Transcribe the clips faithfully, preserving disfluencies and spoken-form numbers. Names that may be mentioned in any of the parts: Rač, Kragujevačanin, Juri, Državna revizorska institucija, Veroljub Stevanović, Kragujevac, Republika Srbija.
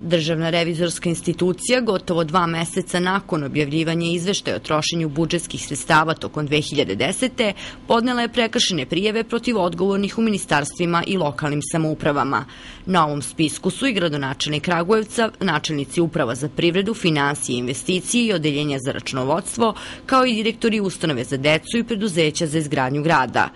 Državna revizorska institucija gotovo dva meseca nakon objavljivanja izveštaja o trošenju budžetskih sredstava tokom dve hiljade desete. podnela je prekršajne prijave protiv odgovornih u ministarstvima i lokalnim samoupravama. Na ovom spisku su i gradonačelnik Kragujevca, načelnici uprava za privredu, financije i investicije i odeljenja za računovodstvo, kao i direktori ustanove za decu i preduzeća za izgradnju grada.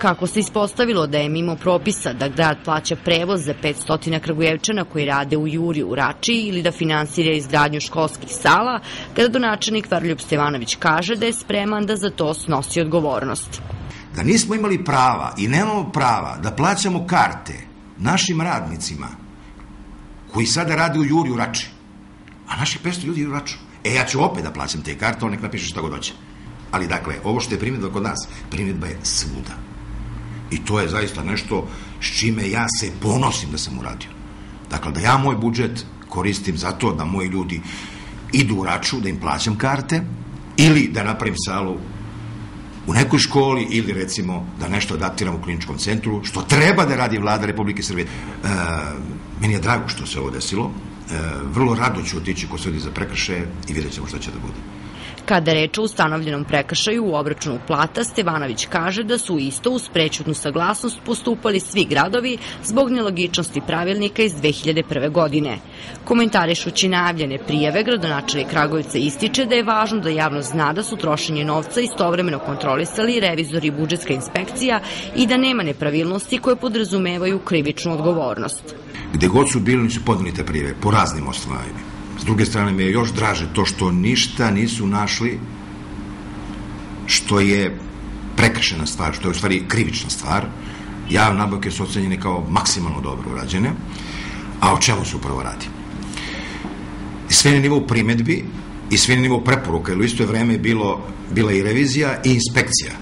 Kako se ispostavilo da je mimo propisa da grad plaća prevoz za petsto Kragujevčana koji rade u Juri u Rači ili da finansira izgradnju školskih sala, gradonačelnik Veroljub Stevanović kaže da je spreman da za to snosi odgovornost. Da nismo imali prava i nemamo prava da plaćamo karte našim radnicima koji sada rade u Juri u Rači, a naši petsto ljudi u Raču. E, ja ću opet da plaćam te karte, on nek napiše šta god hoće. Ali dakle, ovo što je primjedba kod nas, primjedba je svuda. I to je zaista nešto s čime ja se ponosim da sam uradio. Dakle, da ja moj budžet koristim za to da moji ljudi idu u Raču, da im plaćam karte, ili da napravim salu u nekoj školi, ili recimo da nešto adaptiram u kliničkom centru, što treba da radi vlada Republike Srbije. E, meni je drago što se ovo desilo. E, vrlo rado ću otići ko sudi za prekršaje i vidjet ćemo šta će da bude. Kada reč o ustanovljenom prekršaju u obračunu plata, Stevanović kaže da su isto uz prećutnu saglasnost postupali svi gradovi zbog nelogičnosti pravilnika iz dve hiljade prve. godine. Komentarišući najavljene prijave, gradonačelnik Kragujevca ističe da je važno da javnost zna da su trošenje novca istovremeno kontrolisali revizori i budžetska inspekcija i da nema nepravilnosti koje podrazumevaju krivičnu odgovornost. Gde god su bili, su podneli te prijave po raznim osnovama. S druge strane, mi je još draže to što ništa nisu našli što je prekršena stvar, što je u stvari krivična stvar. Javne nabavke su ocenjene kao maksimalno dobro urađene, a o čemu se upravo radi? Sve na nivou primedbi i sve na nivou preporuka, jer u isto vreme je bila i revizija i inspekcija.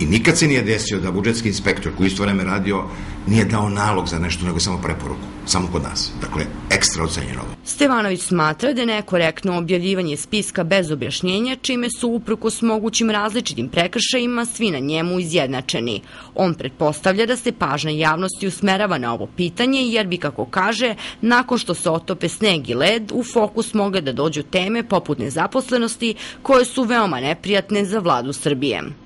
I nikad se nije desio da budžetski inspektor koji isto vreme radio nije dao nalog za nešto, nego samo preporuku, samo kod nas. Dakle, ekstra ocenjeno ovo. Stevanović smatra da je nekorektno objavljivanje spiska bez objašnjenja, čime su uprkos mogućim različitim prekršajima svi na njemu izjednačeni. On pretpostavlja da se pažnja javnosti usmerava na ovo pitanje, jer bi, kako kaže, nakon što se otope sneg i led, u fokus mogle da dođu teme poput nezaposlenosti koje su veoma neprijatne za vladu Srbije.